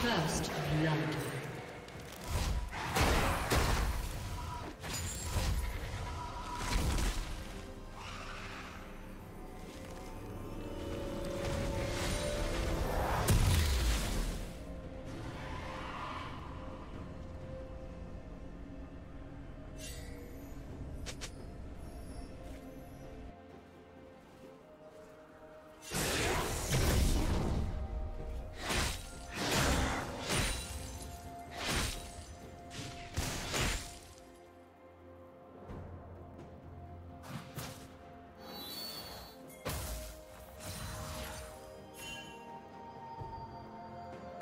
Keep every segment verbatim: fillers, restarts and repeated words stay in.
First blood.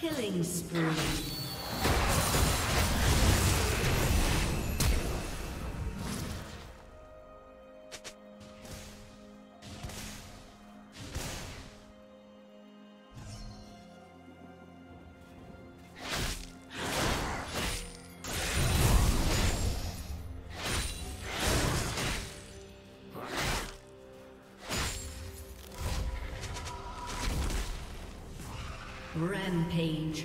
Killing spree. Rampage.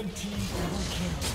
Red team double kill.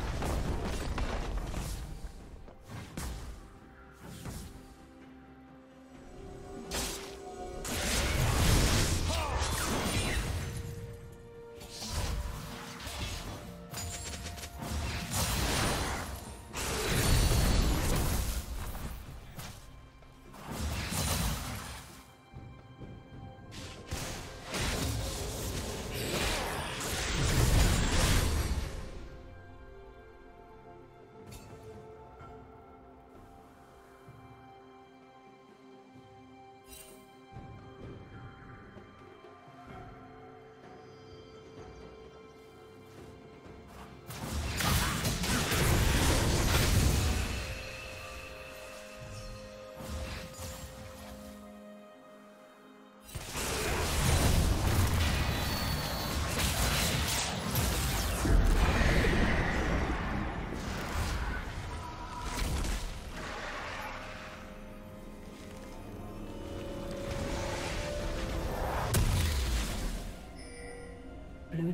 Blue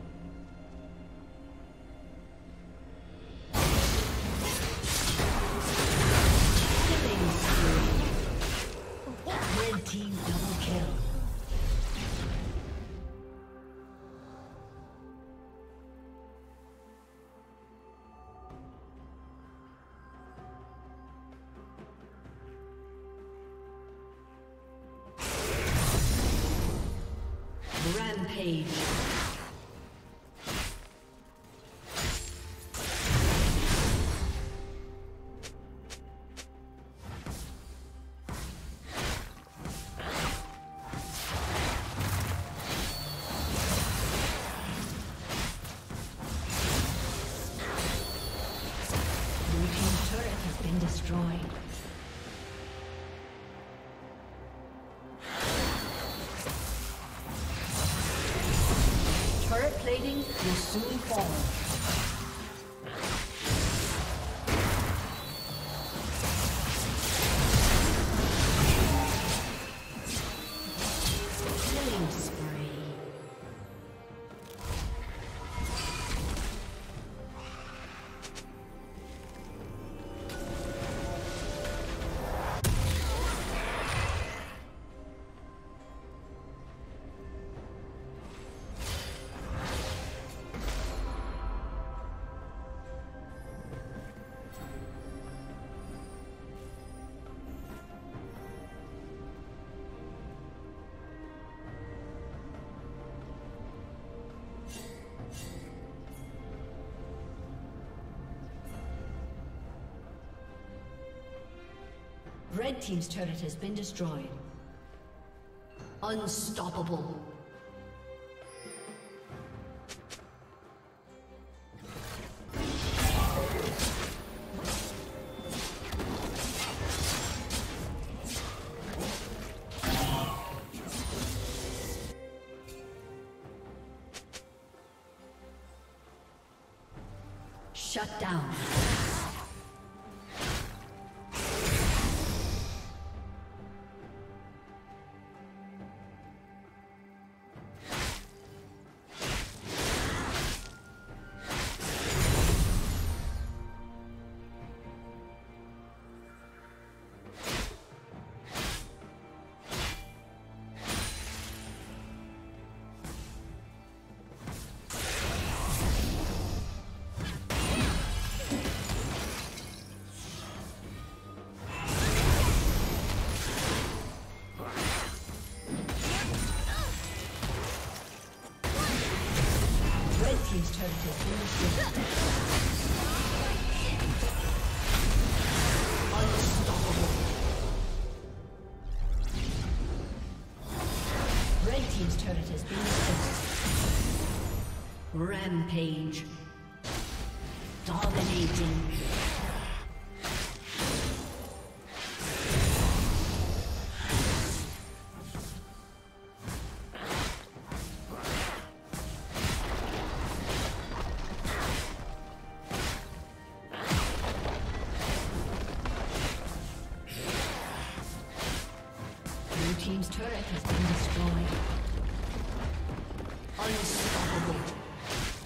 Red team double kill. Rampage. Plating will soon fall. Red team's turret has been destroyed. Unstoppable. Shut down. team's turret has been destroyed. Unstoppable. Red team's turret has been destroyed. Rampage. Dominating. Turret has been destroyed. Blue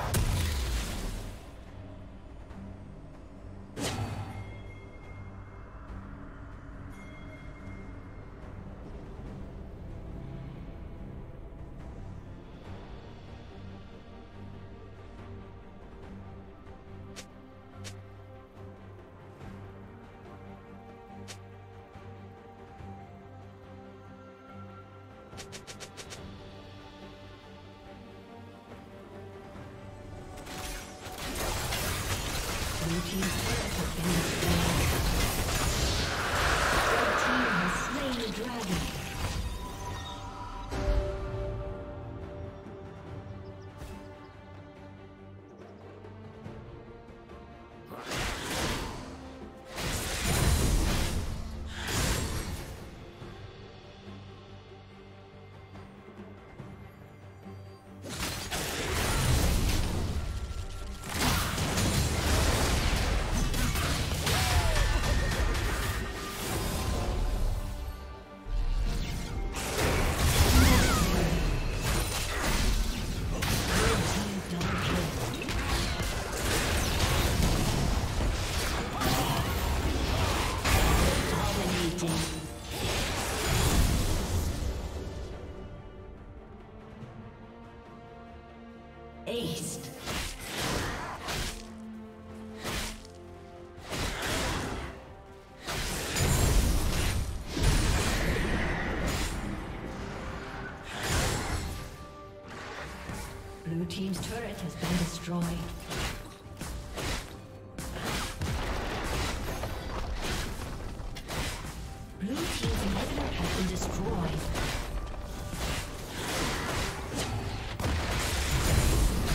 destroyed.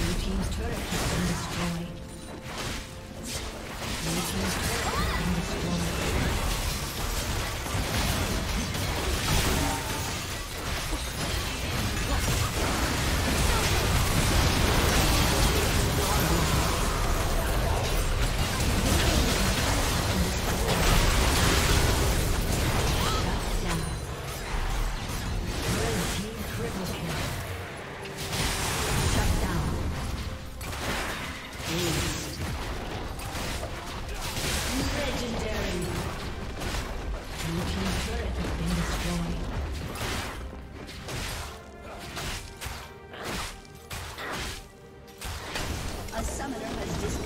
Blue team's turret has been destroyed. Blue team's inhibitor has been destroyed. Blue team's turret has been destroyed. Blue team's turret has been destroyed. A summoner has disconnected.